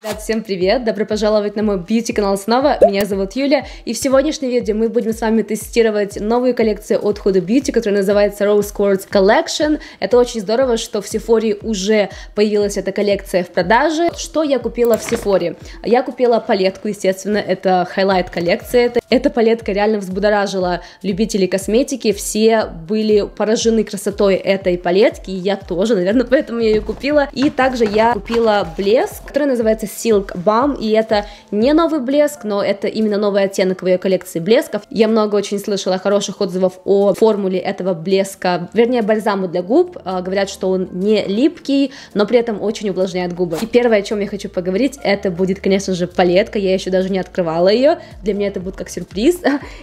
Ребят, всем привет! Добро пожаловать на мой бьюти-канал снова. Меня зовут Юля, и в сегодняшнем видео мы будем с вами тестировать новую коллекцию от Huda Beauty, которая называется Rose Quartz Collection. Это очень здорово, что в Сефоре уже появилась эта коллекция в продаже. Что я купила в Сефоре? Я купила палетку, естественно, это хайлайт коллекция. Эта палетка реально взбудоражила любителей косметики. Все были поражены красотой этой палетки, и я тоже, наверное, поэтому я ее купила. И также я купила блеск, который называется Silk Balm, и это не новый блеск, но это именно новый оттенок в ее коллекции блесков. Я много очень слышала хороших отзывов о формуле этого блеска, вернее бальзама для губ. Говорят, что он не липкий, но при этом очень увлажняет губы. И первое, о чем я хочу поговорить, это будет, конечно же, палетка. Я еще даже не открывала ее, для меня это будет как сюрприз.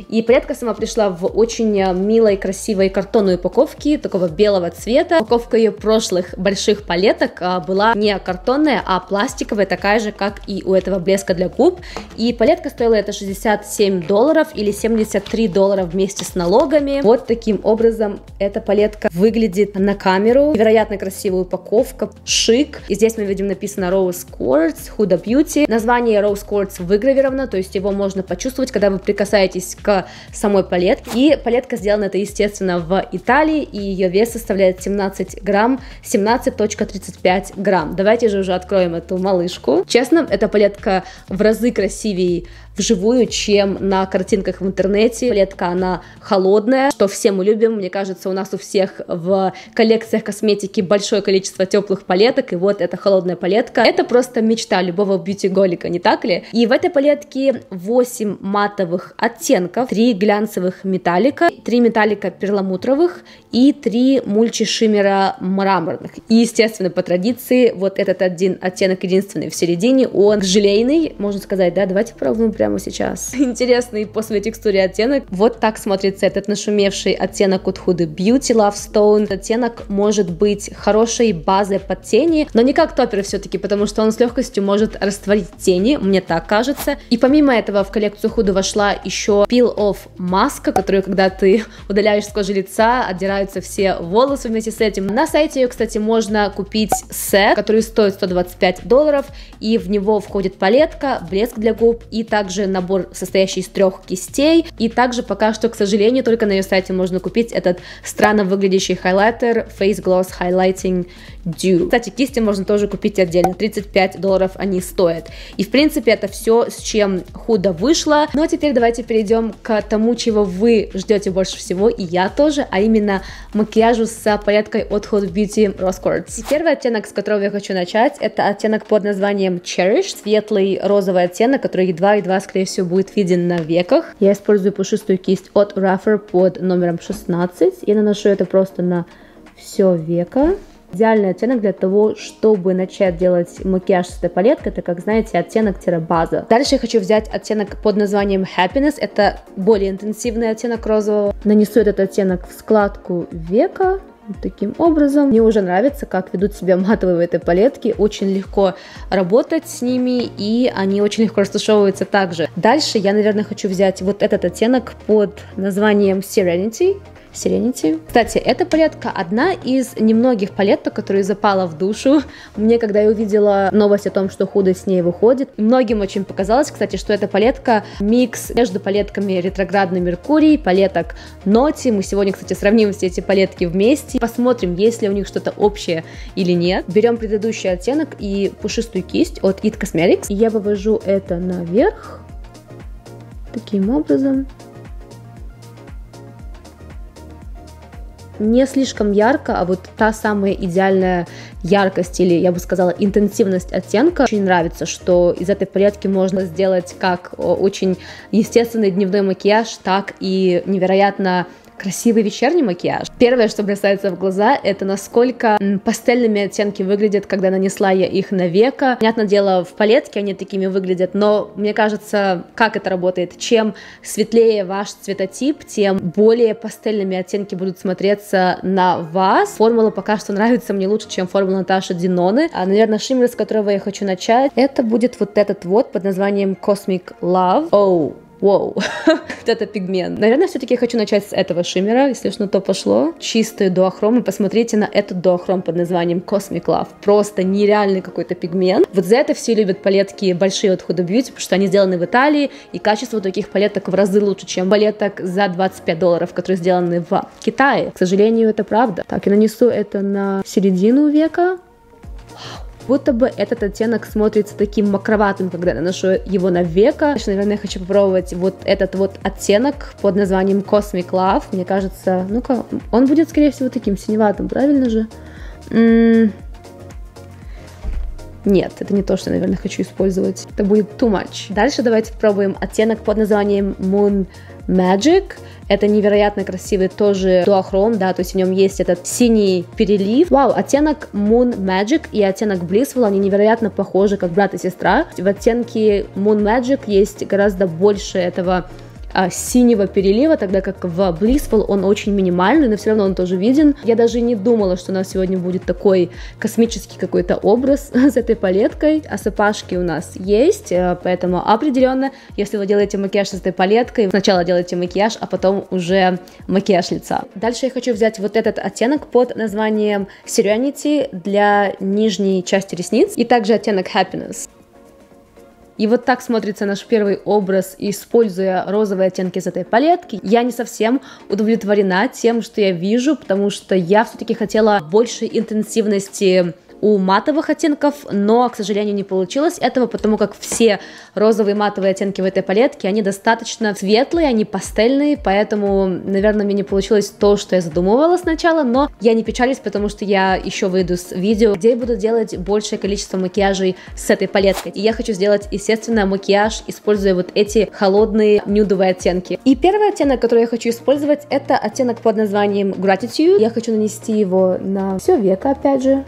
И палетка сама пришла в очень милой, красивой картонной упаковке, такого белого цвета. Упаковка ее прошлых больших палеток была не картонная, а пластиковая, такая же, как и у этого блеска для губ. И палетка стоила это $67 или $73 вместе с налогами. Вот таким образом эта палетка выглядит на камеру. Невероятно красивая упаковка, шик. И здесь мы видим написано Rose Quartz, Huda Beauty. Название Rose Quartz выгравировано, то есть его можно почувствовать, когда вы прикасаетесь к самой палетке. И палетка сделана, это естественно, в Италии, и ее вес составляет 17 грамм, 17.35 грамм. Давайте же уже откроем эту малышку. Честно, эта палетка в разы красивее вживую, чем на картинках в интернете. Палетка, она холодная, что все мы любим. Мне кажется, у нас у всех в коллекциях косметики большое количество теплых палеток, и вот эта холодная палетка. Это просто мечта любого бьюти-голика, не так ли? И в этой палетке 8 матовых оттенков, 3 глянцевых металлика, 3 металлика перламутровых и 3 мульчи-шиммера мраморных. И, естественно, по традиции, вот этот один оттенок единственный в середине, он желейный, можно сказать, да? Давайте пробуем прямо сейчас. Интересный по своей текстуре оттенок. Вот так смотрится этот нашумевший оттенок от Huda Beauty Love Stone. Оттенок может быть хорошей базой под тени, но не как топпер все-таки, потому что он с легкостью может растворить тени, мне так кажется. И помимо этого в коллекцию Huda вошла еще Peel-Off маска, которую, когда ты удаляешь с кожи лица, отдираются все волосы вместе с этим. На сайте ее, кстати, можно купить сет, который стоит $125, и в него входит палетка, блеск для губ и также набор, состоящий из 3 кистей. И также пока что, к сожалению, только на ее сайте можно купить этот странно выглядящий хайлайтер Face Gloss Highlighting Dew. Кстати, кисти можно тоже купить отдельно, $35 они стоят. И в принципе это все, с чем Huda вышла. Ну а теперь давайте перейдем к тому, чего вы ждете больше всего, и я тоже, а именно макияжу с палеткой от Huda Beauty Rose Quartz. И первый оттенок, с которого я хочу начать, это оттенок под названием Cherish, светлый розовый оттенок, который едва-едва, скорее всего, будет виден на веках. Я использую пушистую кисть от Raffer под номером 16 и наношу это просто на все веко. Идеальный оттенок для того, чтобы начать делать макияж с этой палеткой. Это, как знаете, оттенок-база. Дальше я хочу взять оттенок под названием Happiness. Это более интенсивный оттенок розового. Нанесу этот оттенок в складку века. Вот таким образом. Мне уже нравится, как ведут себя матовые в этой палетке. Очень легко работать с ними, и они очень легко растушевываются также. Дальше я, наверное, хочу взять вот этот оттенок под названием Serenity. Кстати, эта палетка одна из немногих палеток, которые запала в душу мне, когда я увидела новость о том, что Huda с ней выходит. Многим очень показалось, кстати, что эта палетка микс между палетками Ретроградный Меркурий, палеток Notte. Мы сегодня, кстати, сравним все эти палетки вместе, посмотрим, есть ли у них что-то общее или нет. Берем предыдущий оттенок и пушистую кисть от It Cosmetics. Я вывожу это наверх таким образом. Не слишком ярко, а вот та самая идеальная яркость, или я бы сказала интенсивность оттенка. Очень нравится, что из этой палетки можно сделать как очень естественный дневной макияж, так и невероятно красивый вечерний макияж. Первое, что бросается в глаза, это насколько пастельными оттенки выглядят, когда нанесла я их на веко. Понятное дело, в палетке они такими выглядят, но мне кажется, как это работает, чем светлее ваш цветотип, тем более пастельными оттенки будут смотреться на вас. Формула пока что нравится мне лучше, чем формула Наташи Деноны. Наверное, шиммер, с которого я хочу начать, это будет вот этот вот под названием Cosmic Love. Оу! Вау, вот это пигмент. Наверное, все-таки хочу начать с этого шиммера, если уж на то пошло. Чистый дуохром. И посмотрите на этот дуохром под названием Cosmic Love. Просто нереальный какой-то пигмент. Вот за это все любят палетки большие от Huda Beauty, потому что они сделаны в Италии, и качество таких палеток в разы лучше, чем палеток за $25, которые сделаны в Китае. К сожалению, это правда. Так, я нанесу это на середину века. Будто бы этот оттенок смотрится таким макроватым, когда я наношу его на веко. Конечно, наверное, я хочу попробовать вот этот вот оттенок под названием Cosmic Love. Мне кажется, ну-ка, он будет, скорее всего, таким синеватым, правильно же? Нет, это не то, что, наверное, хочу использовать. Это будет too much. Дальше давайте попробуем оттенок под названием Moon Magic. Это невероятно красивый тоже дуохром, да, то есть в нем есть этот синий перелив. Вау, оттенок Moon Magic и оттенок Blissful, они невероятно похожи, как брат и сестра. В оттенке Moon Magic есть гораздо больше этого синего перелива, тогда как в Blissful он очень минимальный, но все равно он тоже виден. Я даже не думала, что у нас сегодня будет такой космический какой-то образ с этой палеткой. Осыпашки у нас есть, поэтому определенно, если вы делаете макияж с этой палеткой, сначала делайте макияж, а потом уже макияж лица. Дальше я хочу взять вот этот оттенок под названием Serenity для нижней части ресниц и также оттенок Happiness. И вот так смотрится наш первый образ, используя розовые оттенки из этой палетки. Я не совсем удовлетворена тем, что я вижу, потому что я все-таки хотела большей интенсивности у матовых оттенков, но, к сожалению, не получилось этого, потому как все розовые матовые оттенки в этой палетке, они достаточно светлые, они пастельные, поэтому, наверное, мне не получилось то, что я задумывала сначала, но я не печалюсь, потому что я еще выйду с видео, где я буду делать большее количество макияжей с этой палеткой, и я хочу сделать, естественно, макияж, используя вот эти холодные нюдовые оттенки. И первый оттенок, который я хочу использовать, это оттенок под названием Gratitude. Я хочу нанести его на все веко, опять же.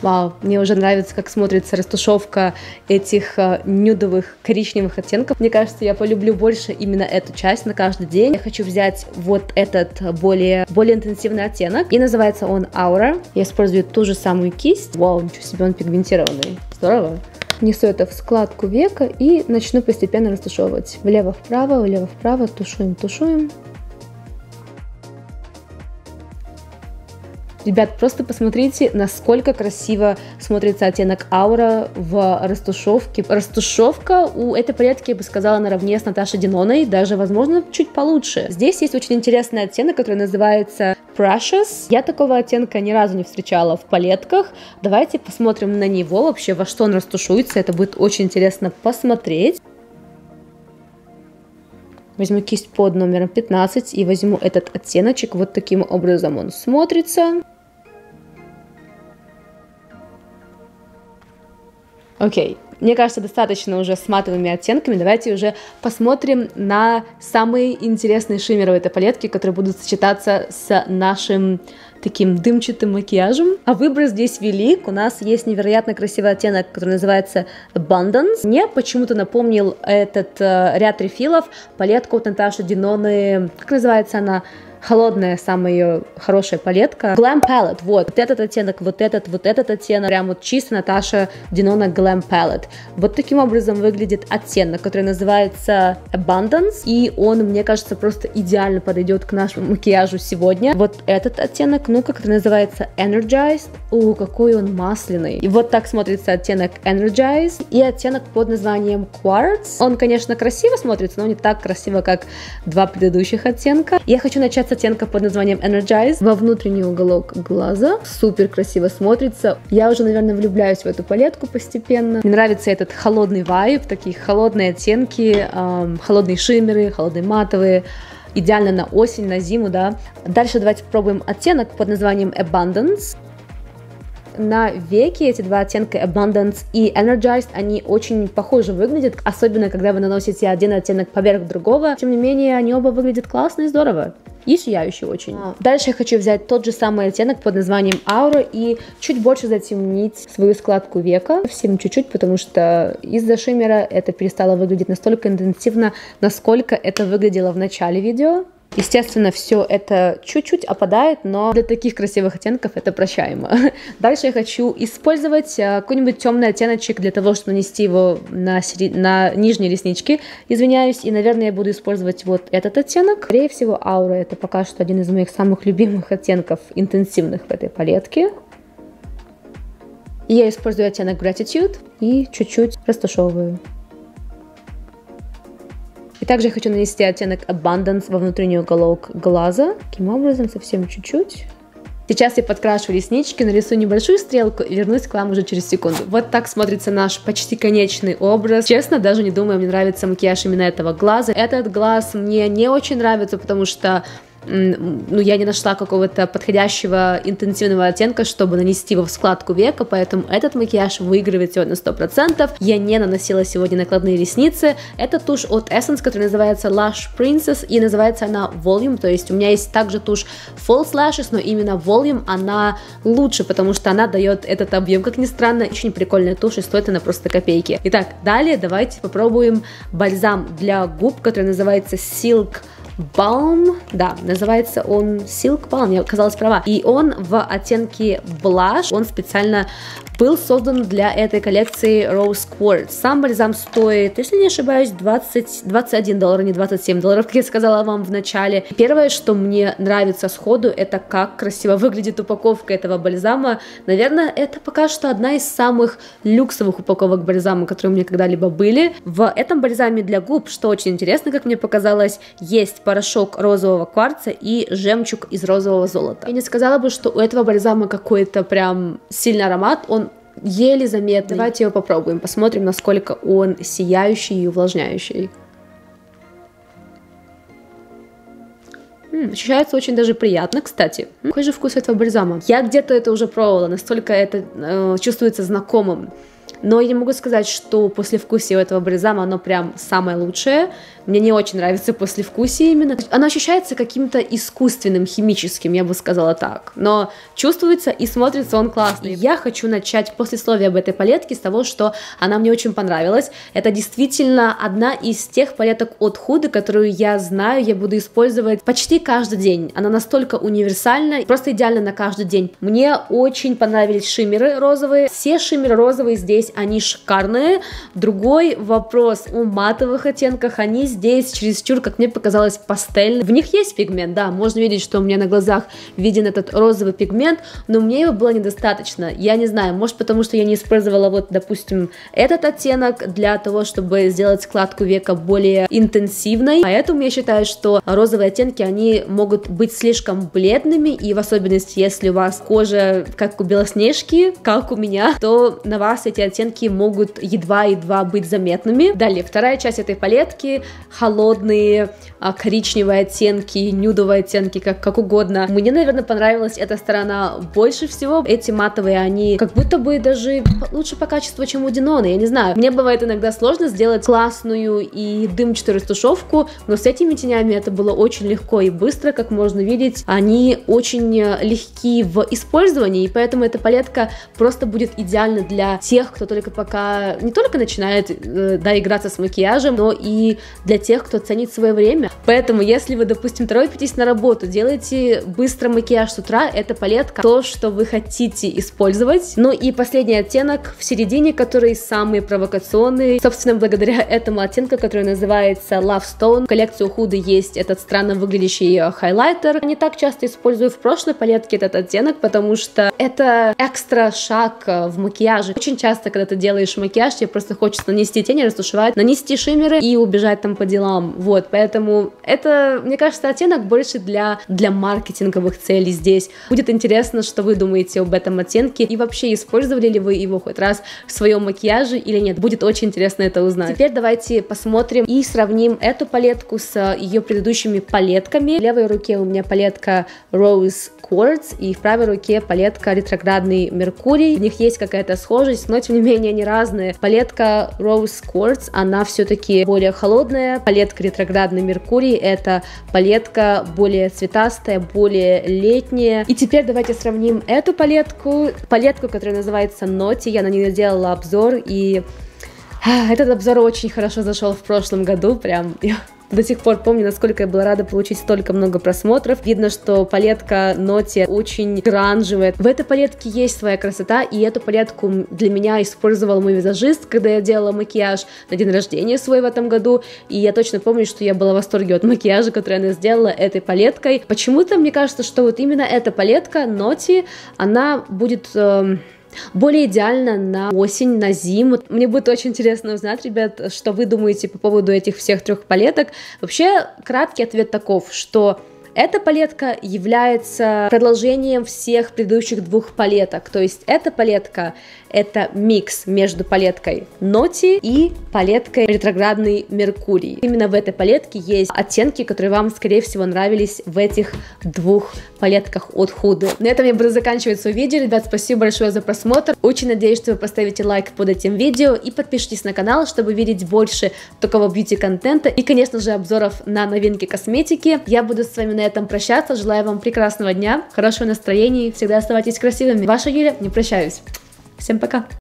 Вау, мне уже нравится, как смотрится растушевка этих нюдовых коричневых оттенков. Мне кажется, я полюблю больше именно эту часть на каждый день. Я хочу взять вот этот более интенсивный оттенок. И называется он Aura. Я использую ту же самую кисть. Вау, ничего себе, он пигментированный. Здорово. Несу это в складку века и начну постепенно растушевывать. Влево-вправо, влево-вправо. Тушуем, тушуем. Ребят, просто посмотрите, насколько красиво смотрится оттенок Аура в растушевке. Растушевка у этой палетки, я бы сказала, наравне с Наташей Деноной, даже, возможно, чуть получше. Здесь есть очень интересный оттенок, который называется Precious. Я такого оттенка ни разу не встречала в палетках. Давайте посмотрим на него вообще, во что он растушуется. Это будет очень интересно посмотреть. Возьму кисть под номером 15 и возьму этот оттеночек. Вот таким образом он смотрится. Окей, мне кажется, достаточно уже с матовыми оттенками. Давайте уже посмотрим на самые интересные шиммеры в этой палетке, которые будут сочетаться с нашим таким дымчатым макияжем. А выбор здесь велик. У нас есть невероятно красивый оттенок, который называется Abundance. Мне почему-то напомнил этот ряд рефилов палетку от Наташи Деноны. Как называется она? Холодная, самая ее хорошая палетка. Glam Palette, вот этот оттенок, вот этот оттенок. Прям вот чисто Наташа Денона Glam Palette. Вот таким образом выглядит оттенок, который называется Abundance. И он, мне кажется, просто идеально подойдет к нашему макияжу сегодня. Вот этот оттенок, ну как это называется, Energized. О, какой он масляный. И вот так смотрится оттенок Energized. И оттенок под названием Quartz. Он, конечно, красиво смотрится, но не так красиво, как два предыдущих оттенка. Я хочу начать с оттенка под названием Energize во внутренний уголок глаза. Супер красиво смотрится. Я уже, наверное, влюбляюсь в эту палетку постепенно. Мне нравится этот холодный вайб, такие холодные оттенки, холодные шиммеры, холодные матовые. Идеально на осень, на зиму, да. Дальше давайте попробуем оттенок под названием Abundance. На веки эти два оттенка Abundance и Energized, они очень похоже выглядят, особенно когда вы наносите один оттенок поверх другого. Тем не менее, они оба выглядят классно и здорово. И сияющий очень. Дальше я хочу взять тот же самый оттенок под названием Aura и чуть больше затемнить свою складку века. Всем чуть-чуть, потому что из-за шиммера это перестало выглядеть настолько интенсивно, насколько это выглядело в начале видео. Естественно, все это чуть-чуть опадает, но для таких красивых оттенков это прощаемо. Дальше я хочу использовать какой-нибудь темный оттеночек для того, чтобы нанести его на нижние реснички. Извиняюсь, и, наверное, я буду использовать вот этот оттенок. Скорее всего, аура — это пока что один из моих самых любимых оттенков интенсивных в этой палетке. И я использую оттенок Gratitude и чуть-чуть растушевываю. И также я хочу нанести оттенок Abundance во внутренний уголок глаза. Таким образом, совсем чуть-чуть. Сейчас я подкрашу реснички, нарисую небольшую стрелку и вернусь к вам уже через секунду. Вот так смотрится наш почти конечный образ. Честно, даже не думаю, мне нравится макияж именно этого глаза. Этот глаз мне не очень нравится, потому что... ну, я не нашла какого-то подходящего интенсивного оттенка, чтобы нанести его в складку века, поэтому этот макияж выигрывает сегодня 100%. Я не наносила сегодня накладные ресницы. Это тушь от Essence, которая называется Lash Princess, и называется она Volume, то есть у меня есть также тушь False Lashes, но именно Volume она лучше, потому что она дает этот объем, как ни странно. Очень прикольная тушь, и стоит она просто копейки. Итак, далее давайте попробуем бальзам для губ, который называется Silk Balm, да, называется он Silk Balm, я оказалась права. И он в оттенке Blush, он специально был создан для этой коллекции Rose Quartz. Сам бальзам стоит, если не ошибаюсь, 21 доллар, не 27 долларов, как я сказала вам в начале. Первое, что мне нравится сходу, это как красиво выглядит упаковка этого бальзама. Наверное, это пока что одна из самых люксовых упаковок бальзама, которые у меня когда-либо были. В этом бальзаме для губ, что очень интересно, как мне показалось, есть порошок розового кварца и жемчуг из розового золота. Я не сказала бы, что у этого бальзама какой-то прям сильный аромат, он еле заметный. Давайте его попробуем, посмотрим, насколько он сияющий и увлажняющий. Ощущается очень даже приятно, кстати. Какой же вкус этого бальзама? Я где-то это уже пробовала, настолько это чувствуется знакомым. Но я не могу сказать, что послевкусие у этого бальзама, оно прям самое лучшее. Мне не очень нравится послевкусие именно. Оно ощущается каким-то искусственным, химическим, я бы сказала так. Но чувствуется и смотрится он классно. Я хочу начать послесловие об этой палетке с того, что она мне очень понравилась. Это действительно одна из тех палеток от Huda, которую я знаю, я буду использовать почти каждый день. Она настолько универсальна, просто идеально на каждый день. Мне очень понравились шиммеры розовые. Все шиммеры розовые здесь, они шикарные. Другой вопрос о матовых оттенках. Они здесь чересчур, как мне показалось, пастельные. В них есть пигмент, да, можно видеть, что у меня на глазах виден этот розовый пигмент, но мне его было недостаточно. Я не знаю, может потому, что я не использовала вот, допустим, этот оттенок для того, чтобы сделать складку века более интенсивной. Поэтому я считаю, что розовые оттенки, они могут быть слишком бледными, и в особенности, если у вас кожа как у Белоснежки, как у меня, то на вас эти оттенки могут едва-едва быть заметными. Далее, вторая часть этой палетки, холодные коричневые оттенки, нюдовые оттенки, как угодно. Мне, наверное, понравилась эта сторона больше всего. Эти матовые, они как будто бы даже лучше по качеству, чем у Denona, я не знаю. Мне бывает иногда сложно сделать классную и дымчатую растушевку, но с этими тенями это было очень легко и быстро, как можно видеть. Они очень легкие в использовании, и поэтому эта палетка просто будет идеальна для тех, кто только пока не только начинает играться с макияжем, но и для тех, кто ценит свое время. Поэтому, если вы, допустим, торопитесь на работу, делаете быстро макияж с утра, эта палетка то, что вы хотите использовать. Ну и последний оттенок в середине, который самый провокационный. Собственно, благодаря этому оттенку, который называется Love Stone, в коллекции у Huda есть этот странно выглядящий хайлайтер. Я не так часто использую в прошлой палетке этот оттенок, потому что это экстра шаг в макияже. Очень часто, когда ты делаешь макияж, тебе просто хочется нанести тени, растушевать, нанести шиммеры и убежать там по делам, вот, поэтому это, мне кажется, оттенок больше для маркетинговых целей здесь. Будет интересно, что вы думаете об этом оттенке и вообще использовали ли вы его хоть раз в своем макияже или нет, будет очень интересно это узнать. Теперь давайте посмотрим и сравним эту палетку с ее предыдущими палетками. В левой руке у меня палетка Rose Quartz и в правой руке палетка Ретроградный Меркурий, в них есть какая-то схожесть, но тем не менее они разные. Палетка Rose Quartz, она все-таки более холодная. Палетка Ретроградный Меркурий — это палетка более цветастая, более летняя. И теперь давайте сравним эту палетку, которая называется Notte. Я на нее делала обзор, и этот обзор очень хорошо зашел в прошлом году, прям... До сих пор помню, насколько я была рада получить столько много просмотров. Видно, что палетка Notte очень гранжевая. В этой палетке есть своя красота, и эту палетку для меня использовал мой визажист, когда я делала макияж на день рождения свой в этом году. И я точно помню, что я была в восторге от макияжа, который она сделала этой палеткой. Почему-то мне кажется, что вот именно эта палетка Notte, она будет... более идеально на осень, на зиму. Мне будет очень интересно узнать, ребят, что вы думаете по поводу этих всех трех палеток. Вообще, краткий ответ таков, что... эта палетка является продолжением всех предыдущих двух палеток, то есть эта палетка – это микс между палеткой Notte и палеткой Ретроградный Меркурий. Именно в этой палетке есть оттенки, которые вам, скорее всего, нравились в этих двух палетках от Huda. На этом я буду заканчивать свое видео, ребят, спасибо большое за просмотр, очень надеюсь, что вы поставите лайк под этим видео и подпишитесь на канал, чтобы видеть больше такого бьюти-контента и, конечно же, обзоров на новинки косметики. Я буду с вами на этом прощаться, желаю вам прекрасного дня, хорошего настроения и всегда оставайтесь красивыми. Ваша Юля, не прощаюсь. Всем пока!